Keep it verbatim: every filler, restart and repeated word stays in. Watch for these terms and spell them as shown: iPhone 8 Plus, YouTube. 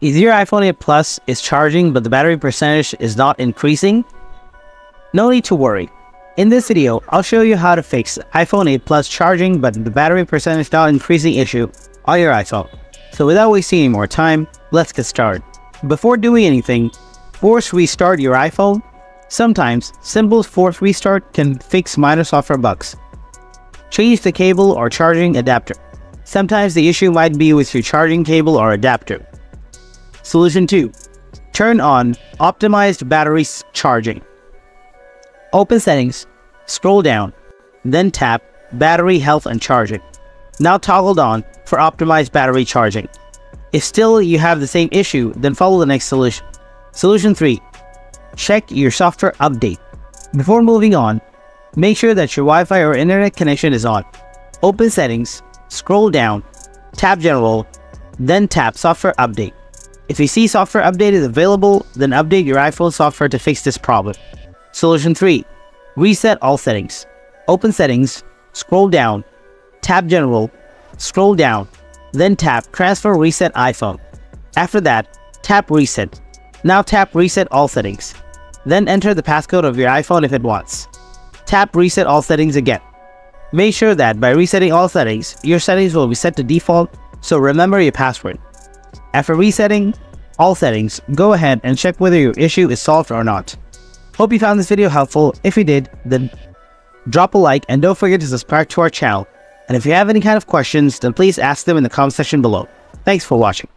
Your iPhone eight Plus is charging but the battery percentage is not increasing? No need to worry. In this video, I'll show you how to fix iPhone eight Plus charging but the battery percentage not increasing issue on your iPhone. So without wasting any more time, let's get started. Before doing anything, force restart your iPhone. Sometimes, simple force restart can fix minor software bugs. Change the cable or charging adapter. Sometimes the issue might be with your charging cable or adapter. Solution two. Turn on Optimized Battery Charging. Open Settings, scroll down, then tap Battery Health and Charging. Now toggled on for Optimized Battery Charging. If still you have the same issue, then follow the next solution. Solution three. Check your software update. Before moving on, make sure that your Wi-Fi or internet connection is on. Open Settings, scroll down, tap General, then tap Software Update. If you see software update is available, then update your iPhone software to fix this problem. Solution three. Reset all settings. Open Settings, scroll down, tap General, scroll down, then tap Transfer Reset iPhone. After that, tap Reset. Now tap Reset all settings. Then enter the passcode of your iPhone if it wants. Tap Reset all settings again. Make sure that by resetting all settings, your settings will be set to default, so remember your password. After resetting all settings, go ahead and check whether your issue is solved or not. Hope you found this video helpful. If you did, then drop a like and don't forget to subscribe to our channel. And if you have any kind of questions, then please ask them in the comment section below. Thanks for watching.